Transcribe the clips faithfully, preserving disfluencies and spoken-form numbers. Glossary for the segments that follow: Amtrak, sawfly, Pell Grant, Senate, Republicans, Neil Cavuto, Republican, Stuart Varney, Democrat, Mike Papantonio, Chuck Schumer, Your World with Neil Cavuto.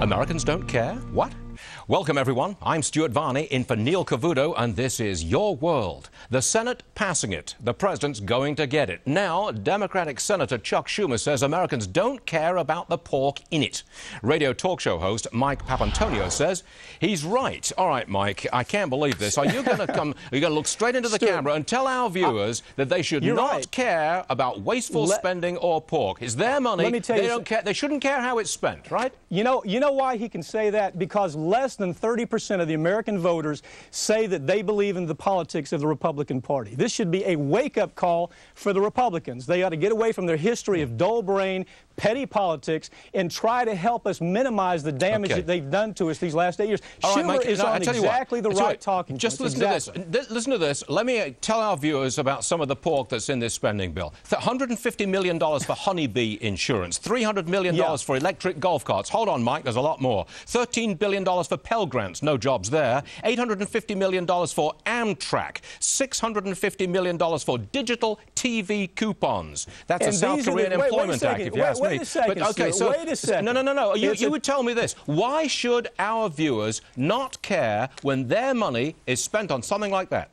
Americans don't care? What? Welcome, everyone. I'm Stuart Varney, in for Neil Cavuto, and this is Your World. The Senate passing it. The president's going to get it. Now, Democratic Senator Chuck Schumer says Americans don't care about the pork in it. Radio talk show host Mike Papantonio says he's right. All right, Mike, I can't believe this. Are you going to come, are you going to look straight into the Stuart, camera and tell our viewers uh, that they should not right. care about wasteful Let, spending or pork? It's their money. Let me tell they you don't care. They shouldn't care how it's spent, right? You know, you know why he can say that? Because less than thirty percent of the American voters say that they believe in the politics of the Republican Party. This should be a wake-up call for the Republicans. They ought to get away from their history of dull-brained, petty politics and try to help us minimize the damage okay. that they've done to us these last eight years. All Schumer right, Mike, is no, on exactly what, the right talking Just listen exactly. to this. Listen to this. Let me tell our viewers about some of the pork that's in this spending bill. one hundred fifty million dollars for honeybee insurance, three hundred million dollars yeah. for electric golf carts. Hold on, Mike, there's a lot more. thirteen billion dollars for Pell Grants, no jobs there. eight hundred fifty million dollars for Amtrak. six hundred fifty million dollars for digital T V coupons. That's and a South Korean the, wait, Employment Act, if you ask me. Wait a second, but, okay, so, wait a second. No, no, no, no. You, you would tell me this. Why should our viewers not care when their money is spent on something like that?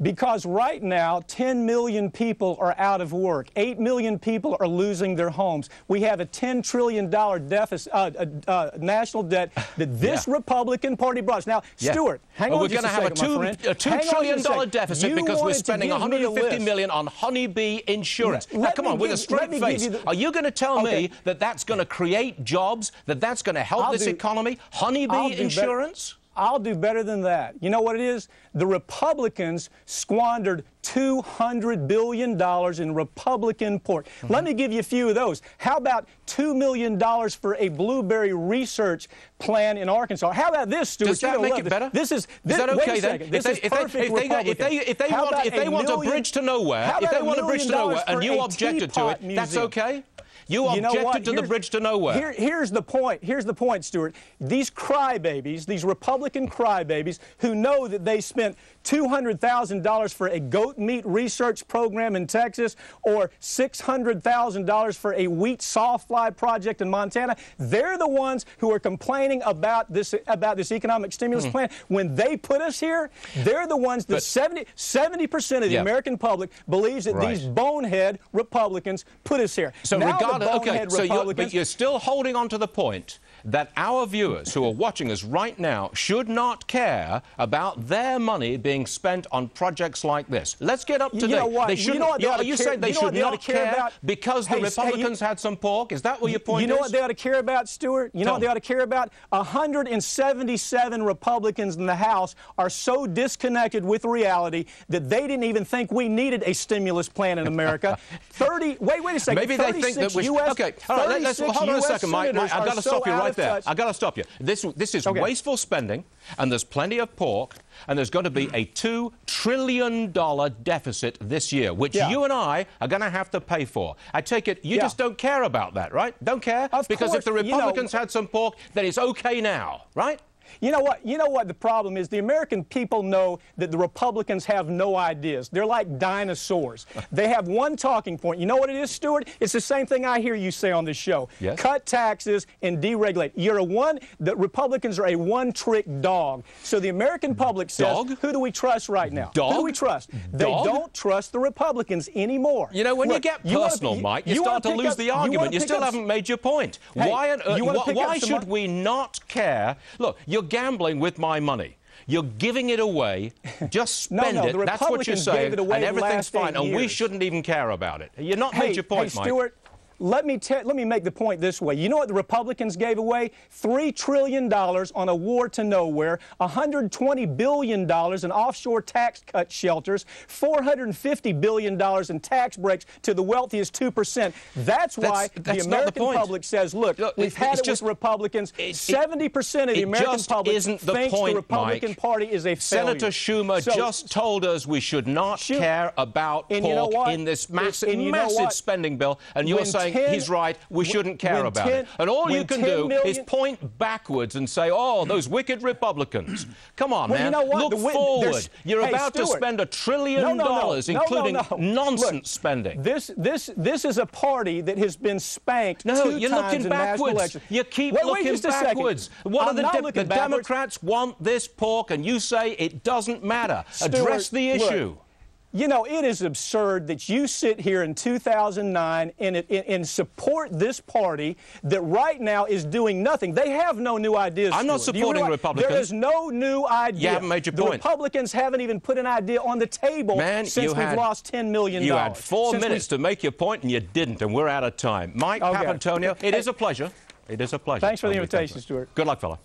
Because right now, ten million people are out of work. eight million people are losing their homes. We have a ten trillion dollars deficit, uh, uh, uh, national debt that this yeah. Republican Party brought us. Now, yeah. Stuart, hang well, on just a second, We're going to have a two trillion dollars deficit you because we're spending one hundred fifty million dollars on honeybee insurance. Let now, come on, with give, a straight face. The... Are you going to tell okay. me that that's going to create jobs, that that's going to help I'll this do... economy? Honeybee insurance? Better. I'll do better than that. You know what it is? The Republicans squandered two hundred billion dollars in Republican pork. Mm-hmm. Let me give you a few of those. How about two million dollars for a blueberry research plan in Arkansas? How about this, Stuart? Does that make it better? This is this, is that okay then? If they, if they, if they, if they want, if they want a bridge to nowhere, if they want a bridge to nowhere, and you objected to it, that's okay. You objected you know to here's, the bridge to nowhere. Here, here's the point. Here's the point, Stuart. These crybabies, these Republican crybabies, who know that they spent two hundred thousand dollars for a goat meat research program in Texas or six hundred thousand dollars for a wheat sawfly project in Montana, they're the ones who are complaining about this about this economic stimulus mm. plan. When they put us here, they're the ones that seventy percent of the yeah. American public believes that right. these bonehead Republicans put us here. So now, regardless Okay, so you're, but you're still holding on to the point that our viewers who are watching us right now should not care about their money being spent on projects like this. Let's get up to date. You know what? They you know what they you, are you care, saying they you know should not care, care about? Because hey, the Republicans hey, you, had some pork? Is that what your point is? You know is? What they ought to care about, Stuart? You know Tell what they ought to care about? one hundred seventy-seven Republicans in the House are so disconnected with reality that they didn't even think we needed a stimulus plan in America. thirty Wait, wait a second. Maybe they think that we should, U S Okay, all right, let's, well, hold on a second, Mike. Mike I've got to so stop you right there. Touch. I've got to stop you. This, this is okay. wasteful spending, and there's plenty of pork, and there's going to be a two trillion dollars deficit this year, which yeah. you and I are going to have to pay for. I take it you yeah. just don't care about that, right? Don't care? Of because course, if the Republicans you know, had some pork, then it's okay now, right? You know what? You know what the problem is? The American people know that the Republicans have no ideas. They're like dinosaurs. They have one talking point. You know what it is, Stuart? It's the same thing I hear you say on this show. Yes. Cut taxes and deregulate. You're a one. The Republicans are a one-trick dog. So the American public says, dog? Who do we trust right now? Dog? Who do we trust? Dog? They don't trust the Republicans anymore. You know, when Look, you get personal, you, Mike, you, you start to lose up, the argument. You, you still up, haven't made your point. Hey, why uh, you why, why should we not care? Look, you're gambling with my money. You're giving it away. Just spend no, no, it. The That's what you're saying. And everything's fine. And years. we shouldn't even care about it. You're not hey, made your point, hey, Mike. Stuart, let me te- let me make the point this way. You know what the Republicans gave away? three trillion dollars on a war to nowhere, one hundred twenty billion dollars in offshore tax cut shelters, four hundred fifty billion dollars in tax breaks to the wealthiest two percent. That's why that's, that's the American the public says, look, look we've it, had it just, with Republicans. seventy percent of the American public isn't the thinks point, the Republican Mike. Party is a failure. Senator Schumer so, just told us we should not Schumer. care about pork you know in this massive, massive spending bill, and you're when saying saying he's right, we shouldn't care about ten, it. And all you can do million... is point backwards and say, oh, those wicked Republicans. Come on, well, man. You know what? Look the, forward. You're hey, about Stuart, to spend a trillion no, no, dollars, no, including no, no, no. nonsense Look, spending. This, this, this is a party that has been spanked no, two you're times looking in backwards. National you keep wait, looking wait backwards. What I'm are the, de the Democrats want this pork, and you say it doesn't matter. Stuart, address the issue. Look, you know, it is absurd that you sit here in two thousand nine and, and, and support this party that right now is doing nothing. They have no new ideas. I'm not supporting Republicans. There is no new idea. You haven't made your point. The Republicans haven't even put an idea on the table since we've lost ten million dollars. You had four minutes to make your point, and you didn't, and we're out of time. Mike Papantonio, it is a pleasure. It is a pleasure. Thanks for the invitation, Stuart. Good luck, fella.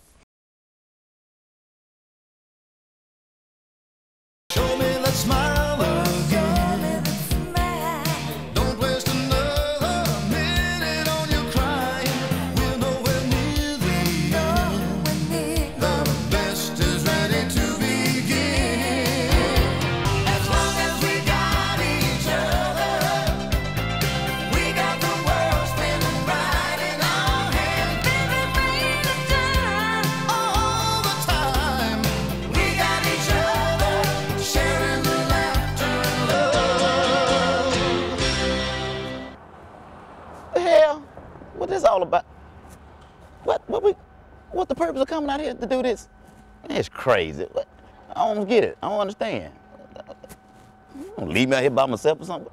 Show me that smile. All about what what we what the purpose of coming out here to do this? It's crazy. What? I don't get it. I don't understand. You don't leave me out here by myself or something.